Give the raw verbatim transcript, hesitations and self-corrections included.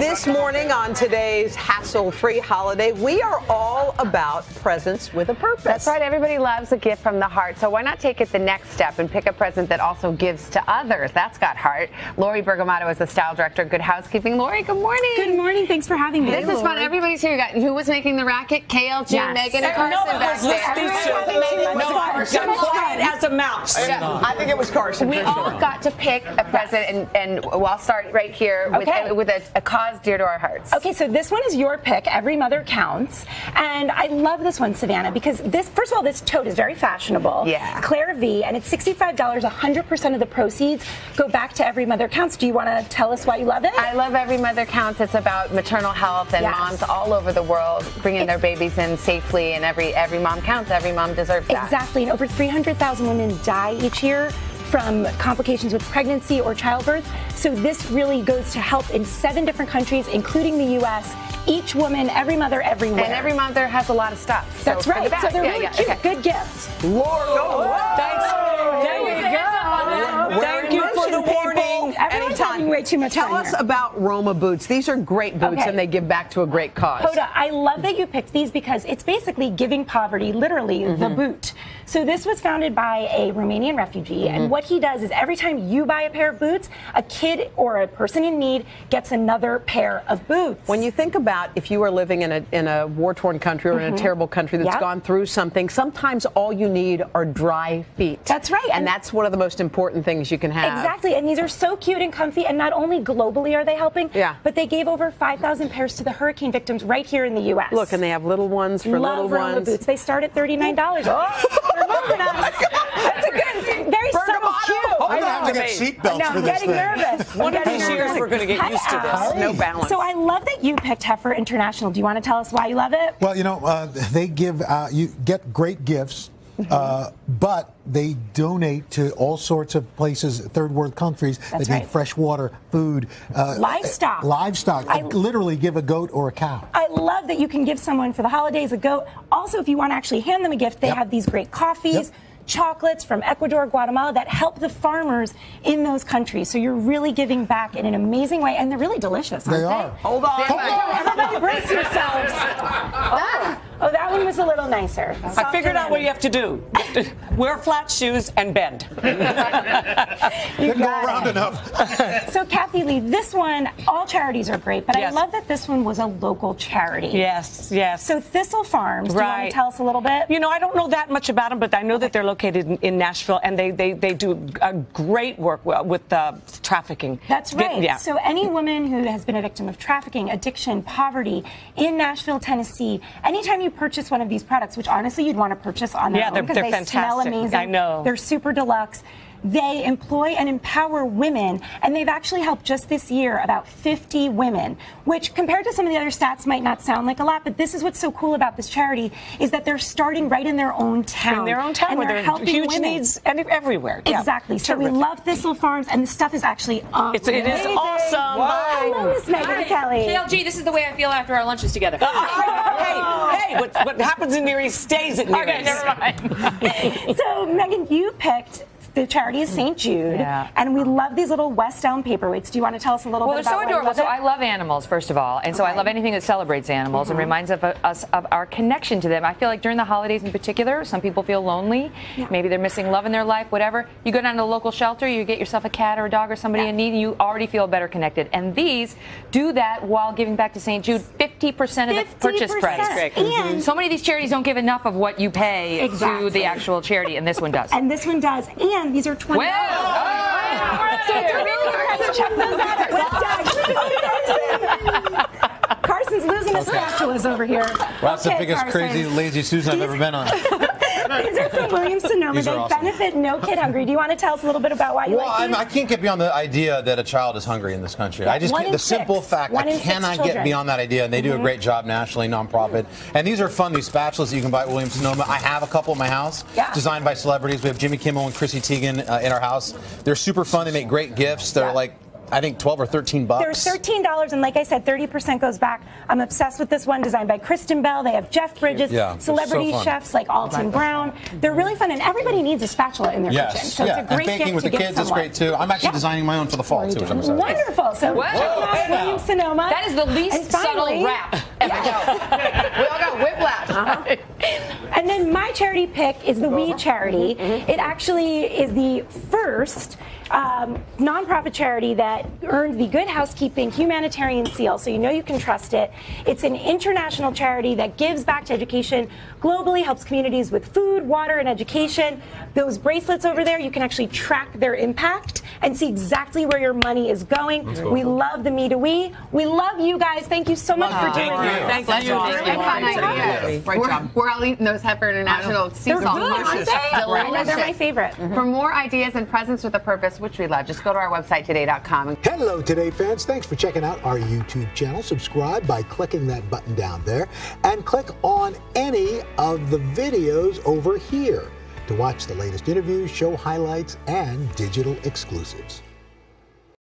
This morning on today's hassle-free holiday, we are all about presents with a purpose. That's right. Everybody loves a gift from the heart, so why not take it the next step and pick a present that also gives to others? That's got heart. Lori Bergamato is the style director of Good Housekeeping. Lori, good morning. Good morning. Thanks for having me. This hey, is Lori. Fun. Everybody's here. You got who was making the racket? K L G, yes. Megan, and Carson back there. No, I'm quiet as a mouse. Yeah. I think it was Carson. We all sure. got to pick a present, and, and well, I'll start right here with, okay. a, with a, a cause dear to our hearts. Okay, so this one is your pick, Every Mother Counts. And I love this one, Savannah, because this, first of all, this tote is very fashionable. Yeah. Claire V, and it's sixty-five dollars. one hundred percent of the proceeds go back to Every Mother Counts. Do you want to tell us why you love it? I love Every Mother Counts. It's about maternal health and yes. moms all over the world bringing it, their babies in safely, and every, every mom counts. Every mom deserves that. Exactly, and over three hundred thousand women die each year from complications with pregnancy or childbirth. So this really goes to help in seven different countries, including the U S Each woman, every mother, everywhere. And every mother has a lot of stuff. So that's right. The so they're yeah, really yeah, cute. Okay. Good gifts. Lord, oh, thanks. There we go. Thank you for the warning. Everyone's having way too much time. Tell us here. about Roma Boots. These are great boots, okay. and they give back to a great cause. Hoda, I love that you picked these because it's basically giving poverty, literally, mm-hmm. the boot. So this was founded by a Romanian refugee, mm-hmm. and what he does is every time you buy a pair of boots, a kid or a person in need gets another pair of boots. When you think about if you are living in a, in a war-torn country or mm-hmm. in a terrible country that's yep. gone through something, sometimes all you need are dry feet. That's right. And, and that's one of the most important things you can have. Exactly, and these are so cute and comfy, and not only globally are they helping, yeah. but they gave over five thousand pairs to the hurricane victims right here in the U S Look, and they have little ones for Love little Roma ones. Boots. They start at thirty-nine dollars. Oh! That's a good, very subtle cue. I'm gonna have to get seatbelts no, for this thing. I'm getting nervous. One of these years we're gonna get used to this. No balance. So I love that you picked Heifer International. Do you want to tell us why you love it? Well, you know, uh, they give uh, you get great gifts, uh, but they donate to all sorts of places, third world countries That's that right. need fresh water, food, uh, livestock. Livestock. I literally give a goat or a cow. I love that you can give someone for the holidays a goat. Also, if you want to actually hand them a gift, they yep. have these great coffees. Yep. Chocolates from Ecuador, Guatemala that help the farmers in those countries. So you're really giving back in an amazing way, and they're really delicious. Aren't they are. They? Hold on. Hold on. Everybody brace yourselves. Oh. oh, that one was a little nicer. Soft I figured out what you have to do. Wear flat shoes and bend. Didn't go around enough. So, Kathy Lee, this one, all charities are great, but yes. I love that this one was a local charity. Yes, yes. So Thistle Farms, right. do you want to tell us a little bit? You know, I don't know that much about them, but I know okay. that they're located in, in Nashville, and they, they, they do a great work with uh, trafficking. That's right. Yeah. So any woman who has been a victim of trafficking, addiction, poverty, in Nashville, Tennessee, anytime you purchase one of these products, which honestly you'd want to purchase on their yeah, own because they fantastic. smell amazing. I know. They're super deluxe. They employ and empower women, and they've actually helped just this year about fifty women, which compared to some of the other stats might not sound like a lot, but this is what's so cool about this charity is that they're starting right in their own town. In their own town, and where they're helping huge women. needs and everywhere. Yeah. Exactly. So Terrific. we love Thistle Farms, and the stuff is actually awesome. It's, it is awesome. Wow. I love this, Megan Hi. and Kelly. K L G, this is the way I feel after our lunches together. Oh. Hey, hey, what, what happens in Near East stays at Near okay, East. Okay, never mind. So, Megan, you picked... The charity is Saint Jude, yeah. and we love these little West Elm paperweights. Do you want to tell us a little well, bit about Well, they're so adorable. So I love animals, first of all, and okay. so I love anything that celebrates animals mm-hmm. and reminds of, uh, us of our connection to them. I feel like during the holidays in particular, some people feel lonely. Yeah. Maybe they're missing love in their life, whatever. You go down to the local shelter, you get yourself a cat or a dog or somebody yeah. in need, and you already feel better connected. And these do that while giving back to Saint Jude fifty percent of the purchase price. And so many of these charities don't give enough of what you pay exactly. to the actual charity, and this one does. And this one does. And these are twenty dollars. Well, oh, so it's a really impressive. Check those out at West Dog. Carson's losing his okay. spatulas over here. Well, that's okay, the biggest Carson. crazy lazy Susan I've ever been on. These are from Williams-Sonoma. They awesome. benefit No Kid Hungry. Do you want to tell us a little bit about why you well, like these? Well, I can't get beyond the idea that a child is hungry in this country. I just One can't, the six. simple fact, One I cannot get beyond that idea, and they do mm-hmm. a great job nationally, nonprofit. Mm-hmm. And these are fun, these spatulas that you can buy at Williams-Sonoma. I have a couple in my house, yeah. designed by celebrities. We have Jimmy Kimmel and Chrissy Teigen uh, in our house. They're super fun. They make great gifts. They're yeah. like I think twelve or thirteen bucks. They're thirteen dollars, and like I said, thirty percent goes back. I'm obsessed with this one, designed by Kristen Bell. They have Jeff Bridges, yeah, celebrity so chefs like Alton Brown. They're really fun, and everybody needs a spatula in their yes. kitchen. So yeah. it's a great and baking gift with to the kids someone. is great too. I'm actually yeah. designing my own for the fall too. Which I'm Wonderful. So check out Williams-Sonoma. That is the least finally, subtle rap ever. Yeah. We all got whiplash. Uh-huh. And then my charity pick is the We Charity. Mm-hmm. It actually is the first um, nonprofit charity that earned the Good Housekeeping humanitarian seal, so you know you can trust it. It's an international charity that gives back to education globally, helps communities with food, water, and education. Those bracelets over there, you can actually track their impact and see exactly where your money is going. Cool. We love the Me to We. We love you guys. Thank you so much oh, for doing this. Thank you. Thank you. We're, we're all eating those Heifer International sea salt. Delicious. Delicious. They're my favorite. Mm-hmm. For more ideas and presents with a purpose, which we love, just go to our website, today dot com. Hello, Today fans. Thanks for checking out our YouTube channel. Subscribe by clicking that button down there and click on any of the videos over here to watch the latest interviews, show highlights, and digital exclusives.